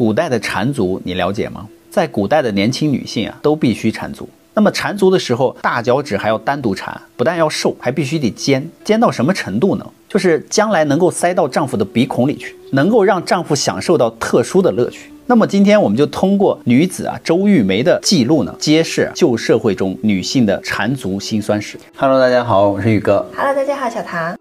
古代的缠足你了解吗？在古代的年轻女性啊，都必须缠足。那么缠足的时候，大脚趾还要单独缠，不但要瘦，还必须得尖。尖到什么程度呢？就是将来能够塞到丈夫的鼻孔里去，能够让丈夫享受到特殊的乐趣。 那么今天我们就通过女子周玉梅的记录呢，揭示旧社会中女性的缠足辛酸史。Hello， 大家好，我是宇哥。Hello， 大家好，小唐。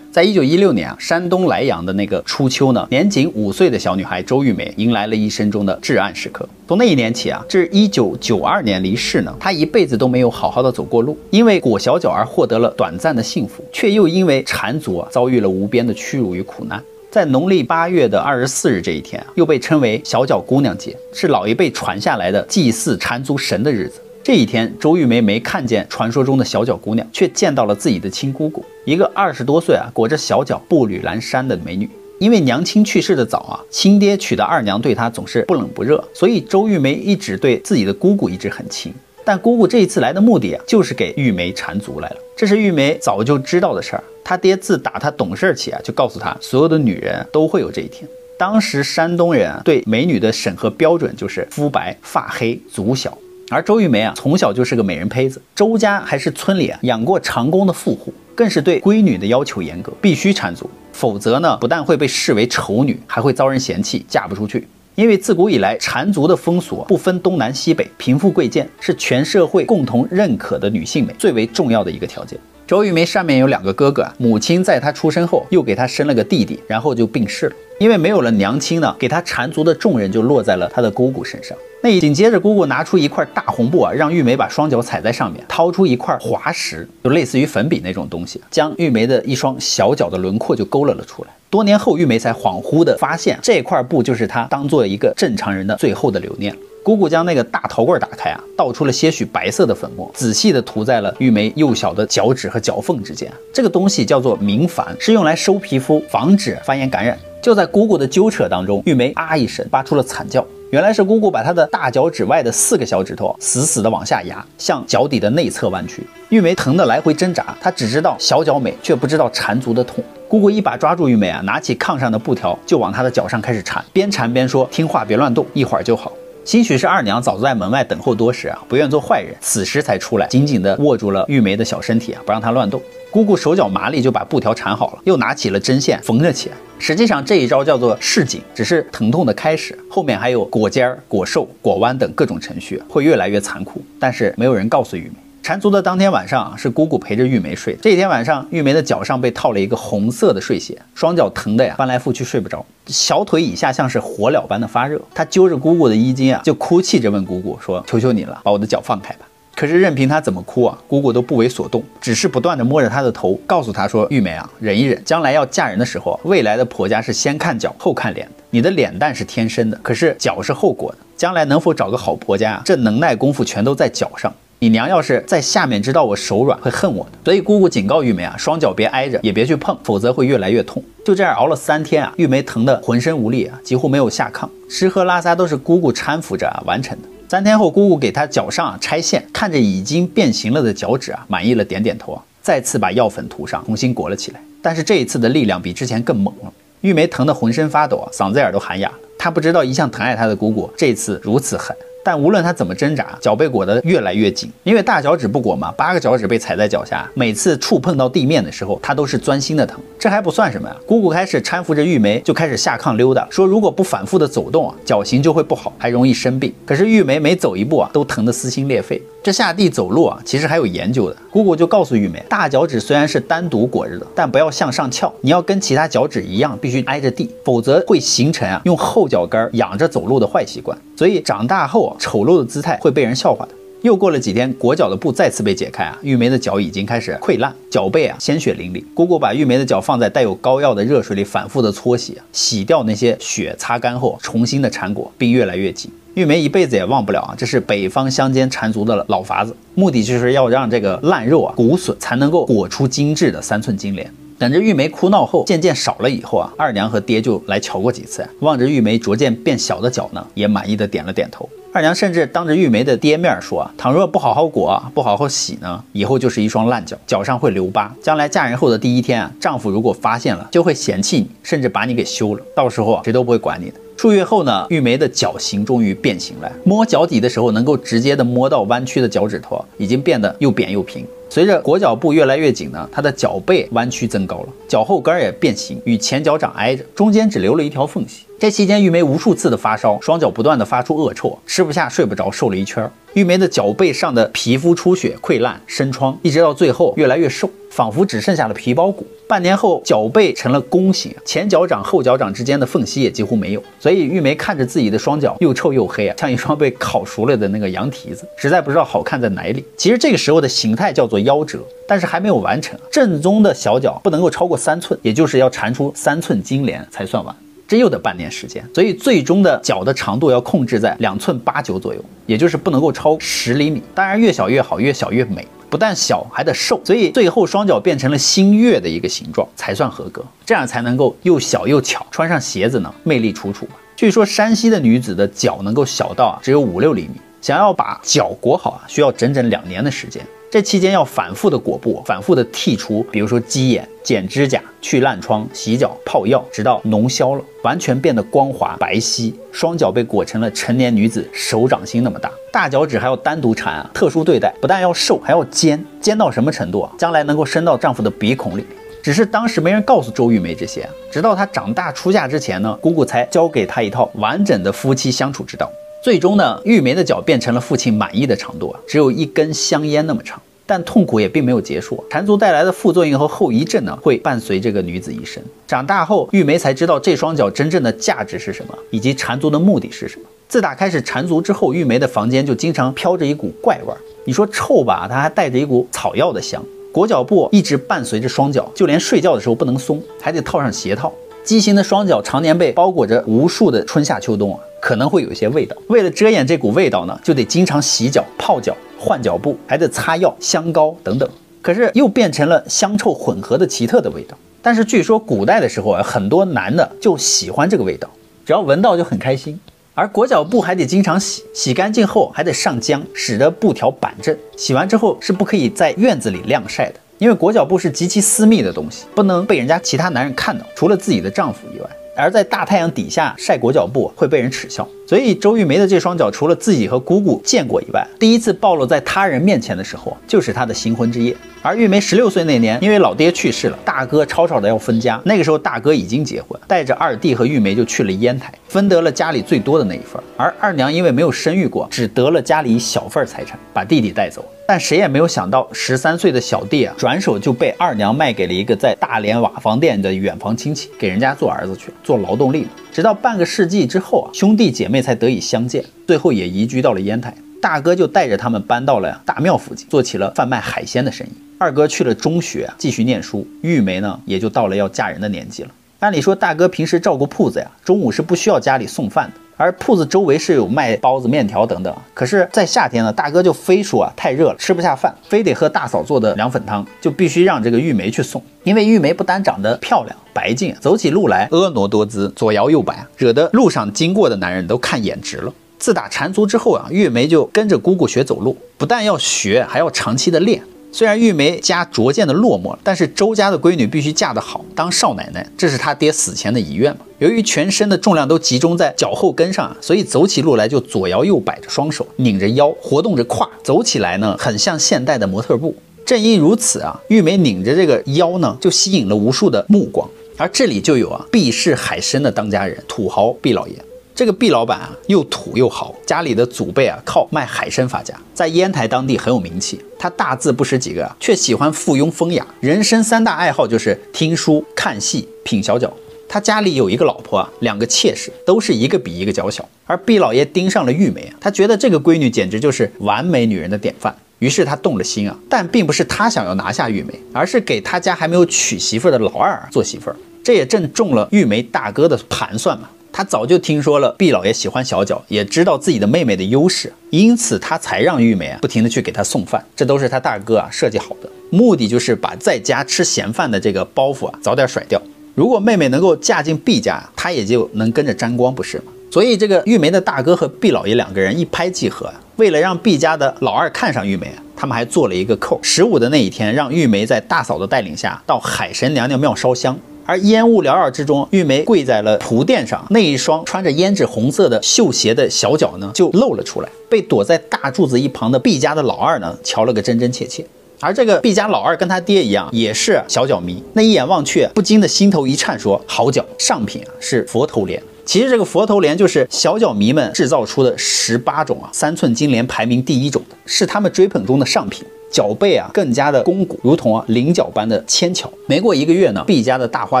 在1916年山东莱阳的那个初秋呢，年仅5岁的小女孩周玉梅迎来了一生中的至暗时刻。从那一年起至1992年离世呢，她一辈子都没有好好的走过路，因为裹小脚而获得了短暂的幸福，却又因为缠足遭遇了无边的屈辱与苦难。 在农历8月24日这一天又被称为小脚姑娘节，是老一辈传下来的祭祀缠足神的日子。这一天，周玉梅没看见传说中的小脚姑娘，却见到了自己的亲姑姑，一个20多岁裹着小脚步履蹒跚的美女。因为娘亲去世的早亲爹娶的二娘对她总是不冷不热，所以周玉梅一直对自己的姑姑一直很亲。 但姑姑这一次来的目的就是给玉梅缠足来了。这是玉梅早就知道的事儿，她爹自打她懂事起就告诉她，所有的女人都会有这一天。当时山东人对美女的审核标准就是肤白、发黑、足小，而周玉梅从小就是个美人胚子。周家还是村里养过长工的富户，更是对闺女的要求严格，必须缠足，否则呢不但会被视为丑女，还会遭人嫌弃，嫁不出去。 因为自古以来，缠足的风俗不分东南西北、贫富贵贱，是全社会共同认可的女性美最为重要的一个条件。周玉梅上面有2个哥哥，母亲在她出生后又给她生了个弟弟，然后就病逝了。因为没有了娘亲呢，给她缠足的重任就落在了她的姑姑身上。那紧接着，姑姑拿出一块大红布让玉梅把双脚踩在上面，掏出一块滑石，就类似于粉笔那种东西，将玉梅的一双小脚的轮廓就勾勒了出来。 多年后，玉梅才恍惚地发现，这块布就是她当做一个正常人的最后的留念。姑姑将那个大陶罐打开倒出了些许白色的粉末，仔细地涂在了玉梅幼小的脚趾和脚缝之间。这个东西叫做明矾，是用来收皮肤，防止发炎感染。就在姑姑的纠扯当中，玉梅啊一声发出了惨叫。原来是姑姑把她的大脚趾外的4个小指头死死地往下压，向脚底的内侧弯曲。玉梅疼得来回挣扎，她只知道小脚美，却不知道缠足的痛。 姑姑一把抓住玉梅拿起炕上的布条就往她的脚上开始缠，边缠边说：“听话，别乱动，一会儿就好。”兴许是二娘早在门外等候多时不愿做坏人，此时才出来，紧紧地握住了玉梅的小身体不让她乱动。姑姑手脚麻利就把布条缠好了，又拿起了针线缝了起来。实际上这一招叫做示警，只是疼痛的开始，后面还有裹尖、裹瘦、裹弯等各种程序，会越来越残酷。但是没有人告诉玉梅。 缠足的当天晚上，是姑姑陪着玉梅睡的。这一天晚上，玉梅的脚上被套了一个红色的睡鞋，双脚疼的翻来覆去睡不着，小腿以下像是火燎般的发热。她揪着姑姑的衣襟就哭泣着问姑姑说：“求求你了，把我的脚放开吧。”可是任凭她怎么哭姑姑都不为所动，只是不断的摸着她的头，告诉她说：“玉梅忍一忍，将来要嫁人的时候，未来的婆家是先看脚后看脸的，你的脸蛋是天生的，可是脚是后裹的。将来能否找个好婆家这能耐功夫全都在脚上。” 你娘要是在下面知道我手软，会恨我的。所以姑姑警告玉梅双脚别挨着，也别去碰，否则会越来越痛。就这样熬了3天玉梅疼得浑身无力几乎没有下炕，吃喝拉撒都是姑姑搀扶着完成的。3天后，姑姑给她脚上拆线，看着已经变形了的脚趾满意了，点点头再次把药粉涂上，重新裹了起来。但是这一次的力量比之前更猛了，玉梅疼得浑身发抖嗓子眼都喊哑了。她不知道一向疼爱她的姑姑这次如此狠。 但无论她怎么挣扎，脚被裹得越来越紧，因为大脚趾不裹嘛，8个脚趾被踩在脚下，每次触碰到地面的时候，她都是钻心的疼。这还不算什么姑姑开始搀扶着玉梅就开始下炕溜达，说如果不反复的走动脚型就会不好，还容易生病。可是玉梅每走一步都疼得撕心裂肺。这下地走路其实还有研究的。姑姑就告诉玉梅，大脚趾虽然是单独裹着的，但不要向上翘，你要跟其他脚趾一样，必须挨着地，否则会形成用后脚跟仰着走路的坏习惯。所以长大后丑陋的姿态会被人笑话的。又过了几天，裹脚的布再次被解开玉梅的脚已经开始溃烂，脚背鲜血淋漓。姑姑把玉梅的脚放在带有膏药的热水里反复的搓洗，洗掉那些血，擦干后重新的缠裹，并越来越紧。玉梅一辈子也忘不了这是北方乡间缠足的老法子，目的就是要让这个烂肉骨损，才能够裹出精致的3寸金莲。 等着玉梅哭闹后渐渐少了以后二娘和爹就来瞧过几次，望着玉梅逐渐变小的脚呢，也满意的点了点头。二娘甚至当着玉梅的爹面说，倘若不好好裹，不好好洗呢，以后就是一双烂脚，脚上会留疤，将来嫁人后的第一天啊，丈夫如果发现了，就会嫌弃你，甚至把你给休了，到时候啊，谁都不会管你的。 数月后呢，玉梅的脚型终于变形了。摸脚底的时候，能够直接的摸到弯曲的脚趾头，已经变得又扁又平。随着裹脚布越来越紧呢，她的脚背弯曲增高了，脚后跟也变形，与前脚掌挨着，中间只留了一条缝隙。这期间，玉梅无数次的发烧，双脚不断的发出恶臭，吃不下，睡不着，瘦了一圈。玉梅的脚背上的皮肤出血、溃烂、生疮，一直到最后越来越瘦，仿佛只剩下了皮包骨。 半年后，脚背成了弓形，前脚掌、后脚掌之间的缝隙也几乎没有，所以玉梅看着自己的双脚又臭又黑啊，像一双被烤熟了的那个羊蹄子，实在不知道好看在哪里。其实这个时候的形态叫做夭折，但是还没有完成。正宗的小脚不能够超过3寸，也就是要缠出3寸金莲才算完，这又得半年时间。所以最终的脚的长度要控制在2.89寸左右，也就是不能够超10厘米。当然越小越好，越小越美。 不但小，还得瘦，所以最后双脚变成了新月的一个形状才算合格，这样才能够又小又巧，穿上鞋子呢，魅力楚楚吧。据说山西的女子的脚能够小到只有5-6厘米，想要把脚裹好啊，需要整整2年的时间。这期间要反复的裹布，反复的剔除，比如说鸡眼、剪指甲、去烂疮、洗脚、泡药，直到脓消了，完全变得光滑白皙，双脚被裹成了成年女子手掌心那么大。 大脚趾还要单独缠啊，特殊对待，不但要瘦，还要尖，尖到什么程度啊？将来能够伸到丈夫的鼻孔里。只是当时没人告诉周玉梅这些，直到她长大出嫁之前呢，姑姑才教给她一套完整的夫妻相处之道。最终呢，玉梅的脚变成了父亲满意的长度啊，只有1根香烟那么长。但痛苦也并没有结束，缠足带来的副作用和后遗症呢，会伴随这个女子一生。长大后，玉梅才知道这双脚真正的价值是什么，以及缠足的目的是什么。 自打开始缠足之后，玉梅的房间就经常飘着一股怪味儿。你说臭吧，它还带着一股草药的香。裹脚布一直伴随着双脚，就连睡觉的时候不能松，还得套上鞋套。畸形的双脚常年被包裹着无数的春夏秋冬啊，可能会有一些味道。为了遮掩这股味道呢，就得经常洗脚、泡脚、换脚布，还得擦药、香膏等等。可是又变成了香臭混合的奇特的味道。但是据说古代的时候啊，很多男的就喜欢这个味道，只要闻到就很开心。 而裹脚布还得经常洗，洗干净后还得上浆，使得布条板正。洗完之后是不可以在院子里晾晒的，因为裹脚布是极其私密的东西，不能被人家其他男人看到，除了自己的丈夫以外。而在大太阳底下晒裹脚布会被人耻笑，所以周玉梅的这双脚除了自己和姑姑见过以外，第一次暴露在他人面前的时候，就是她的新婚之夜。而玉梅16岁那年，因为老爹去世了，大哥吵吵的要分家，那个时候大哥已经结婚，带着二弟和玉梅就去了烟台。 分得了家里最多的那一份，而二娘因为没有生育过，只得了家里一小份财产，把弟弟带走。但谁也没有想到，13岁的小弟啊，转手就被二娘卖给了一个在大连瓦房店的远房亲戚，给人家做儿子去，做劳动力了。直到半个世纪之后啊，兄弟姐妹才得以相见，最后也移居到了烟台。大哥就带着他们搬到了大庙附近，做起了贩卖海鲜的生意。二哥去了中学啊，继续念书。玉梅呢，也就到了要嫁人的年纪了。 按理说，大哥平时照顾铺子呀，中午是不需要家里送饭的。而铺子周围是有卖包子、面条等等。可是，在夏天呢，大哥就非说啊太热了，吃不下饭，非得喝大嫂做的凉粉汤，就必须让这个玉梅去送。因为玉梅不单长得漂亮、白净，走起路来婀娜多姿，左摇右摆，惹得路上经过的男人都看眼直了。 自打缠足之后啊，玉梅就跟着姑姑学走路，不但要学，还要长期的练。 虽然玉梅家逐渐的落寞了，但是周家的闺女必须嫁得好，当少奶奶，这是她爹死前的遗愿嘛。由于全身的重量都集中在脚后跟上啊，所以走起路来就左摇右摆着双手，拧着腰，活动着胯，走起来呢，很像现代的模特步。正因如此啊，玉梅拧着这个腰呢，就吸引了无数的目光。而这里就有啊，毕氏海参的当家人土豪毕老爷。 这个毕老板啊，又土又豪，家里的祖辈啊靠卖海参发家，在烟台当地很有名气。他大字不识几个啊，却喜欢附庸风雅，人生3大爱好就是听书、看戏、品小脚。他家里有一个老婆啊，2个妾室，都是一个比一个娇小。而毕老爷盯上了玉梅啊，他觉得这个闺女简直就是完美女人的典范，于是他动了心啊。但并不是他想要拿下玉梅，而是给他家还没有娶媳妇的老二做媳妇儿。这也正中了玉梅大哥的盘算嘛。 他早就听说了毕老爷喜欢小脚，也知道自己的妹妹的优势，因此他才让玉梅啊不停地去给他送饭，这都是他大哥啊设计好的，目的就是把在家吃闲饭的这个包袱啊早点甩掉。如果妹妹能够嫁进毕家，他也就能跟着沾光，不是吗？所以这个玉梅的大哥和毕老爷两个人一拍即合，为了让毕家的老二看上玉梅，他们还做了一个扣。15的那一天，让玉梅在大嫂的带领下到海神娘娘庙烧香，而烟雾缭绕之中，玉梅跪在了蒲殿上，那一双穿着胭脂红色的绣鞋的小脚呢就露了出来，被躲在大柱子一旁的毕家的老二呢瞧了个真真切切。 而这个毕家老二跟他爹一样，也是小脚迷。那一眼望去，不禁的心头一颤，说：“好脚，上品啊，是佛头莲。”其实这个佛头莲就是小脚迷们制造出的18种啊，3寸金莲排名第1种的，是他们追捧中的上品。脚背啊更加的肱骨，如同啊菱角般的纤巧。没过1个月呢，毕家的大花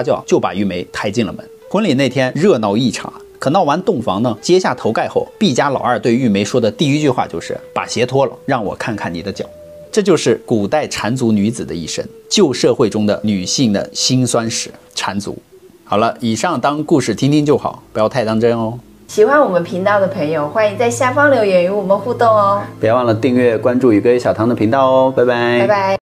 轿就把玉梅抬进了门。婚礼那天热闹异常，可闹完洞房呢，揭下头盖后，毕家老二对玉梅说的第一句话就是：“把鞋脱了，让我看看你的脚。” 这就是古代缠足女子的一生，旧社会中的女性的辛酸史。缠足。好了，以上当故事听听就好，不要太当真哦。喜欢我们频道的朋友，欢迎在下方留言与我们互动哦。别忘了订阅、关注宇哥与小唐的频道哦，拜拜。拜拜。